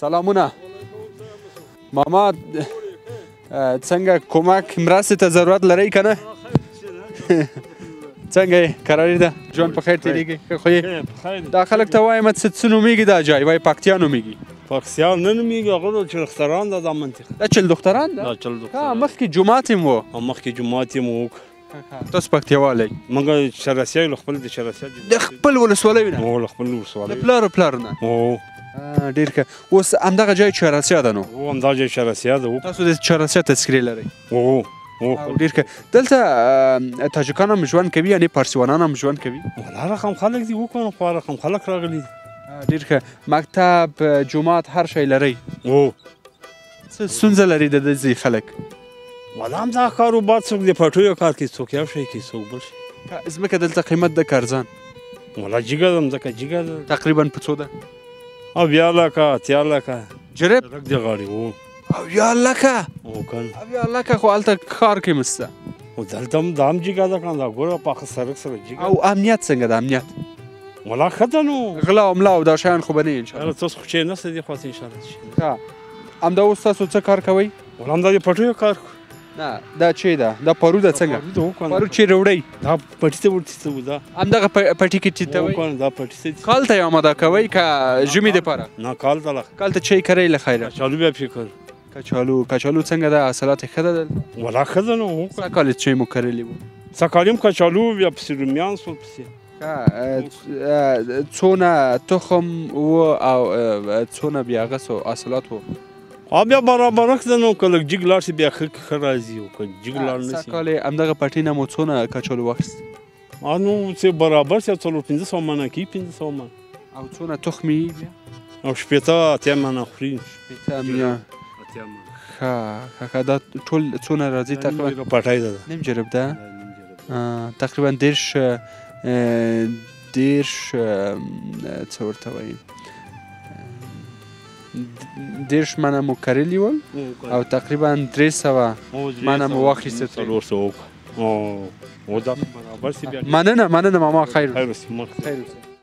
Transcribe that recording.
سلامونه ماما، څنګه کومک مرستې ته ضرورت لرئ که نه؟ څنګه یې قراري ده؟ ژوند په خیر تېرېږي؟ خو یې دا خلک ته وایم څه نومېږي دا جای؟ وایي پکتیا نومېږي. پکتیا نه نومېږي، هغه د چلدختران ده دا منطقه. دا چلدختران ده؟ دا چلدختران. مخکې جومات هم و. مخکې جومات هم و. تاسو پکتیوالئ؟ موږ چرسیا یو، له خپل د چرسیا د خپل ولسوالیو نه؟ هو له خپل ولسوالیو. د پلارو نه؟ هو. ډېر ښه. اوس همدغه جای چرسیا ده نو؟ هو همدغه جای چرسیا ده. تاسو د چرسیا تذکرې لرئ؟ هو. ډېر ښه. دلته تاجکان هم ژوند کوي، یعنې پارسیوانان هم ژوند کوي؟ هر رقم خلک دي وکړو، خو هر رقم خلک راغلي دي. ډېر ښه. مکتب، جومات، هر شی لرئ؟ هو. څه ستونزه لري د دې خلک؟ والا همدغه کاروبار، څوک د پټیو کار کوي، څوک یو شی کوي، څوک بل شی. ځمکه دلته قیمت ده کارزان؟ والا جګه ده، ځمکه جګه ده. تقریبا په څو ده؟ 7 لکه، 8 لکه. جرب؟ رک دې غاړې. هو. 7 لکه؟ هو کنه. 7 لکه خو هلته کار کوي مسته. خو دلته هم دا هم جګه ده کنه، دا ګوره پاخه سرک سره جګه. او امنیت څنګه ده امنیت؟ والا ښه ده نو. غلا او ملا او دا شیان خو به نه وي انشاءالله. تاسو خو چې نسته دې خواته انشاءالله. ښه. همدا اوس تاسو څه کار کوئ؟ والا همدا د پټیو کار کوو. نه دا چی ده؟ دا پرو ده څنګه؟ پرو چی روړی؟ دا پټي ته ورته څه و دا؟ همدغه پټي کې چې ته وایي؟ دا پټي څه دي؟ کال ته یې اماده کوئ که ژمي دپاره؟ نه کال ته. کال ته چی کرئ له خیره؟ کچالو بیا پرې کړو. کچالو، کچالو څنګه ده؟ حاصلات یې ښه ده دلته؟ والا ښه ده نو. څه کال یې چی مو کرلي وو؟ څه کال یې کچالو بیا پسې رومیان سول پسې. څونه تخم و او څونه بیا هغه څه حاصلات و؟ بیا برابرک ده نو، که لږ جګ لاړ شي بیا ښه راځي، او که جګ لاړ نه شي. کال یې همدغه پټي نه مو څونه کچالو واخیست؟ نو څه برابر شي، 4-5 منه کوي، 500 منه. او څونه تخم یې بیا؟ او 17-18 منه خوري. 17 منه. ښه ښه. دا ټول څونه راځي تقریبا؟ نیم جرب پټی ده. نیم جرب ده؟ تقریبا 13 څه ورته وایي، 13 منه مو کرلي ول، او تقریبا 300 منه مو واخیسته. 400. مننه مننه ماما، خیر اوسې.